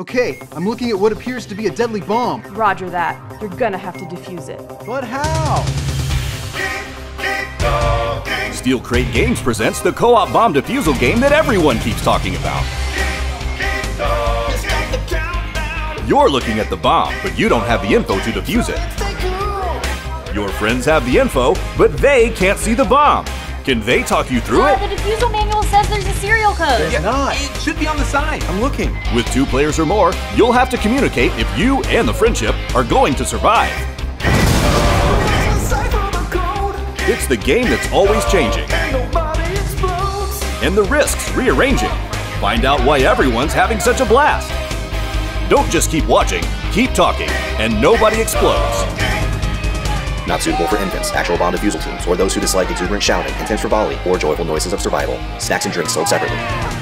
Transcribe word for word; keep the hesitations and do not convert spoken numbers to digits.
Okay, I'm looking at what appears to be a deadly bomb. Roger that. You're gonna have to defuse it. But how? Keep, keep talking. Steel Crate Games presents the co-op bomb defusal game that everyone keeps talking about. Keep, keep talking. You're looking at the bomb, but you don't have the info to defuse it. Your friends have the info, but they can't see the bomb. Can they talk you through yeah, it? The defusal manual says there's a serial code. There's yeah, not. It should be on the side. I'm looking. With two players or more, you'll have to communicate if you and the friendship are going to survive. It's the game that's always changing. And the risks rearranging. Find out why everyone's having such a blast. Don't just keep watching, keep talking, and nobody explodes. Not suitable for infants, actual bomb defusal teams, or those who dislike exuberant shouting, intense frivolity, or joyful noises of survival. Snacks and drinks sold separately.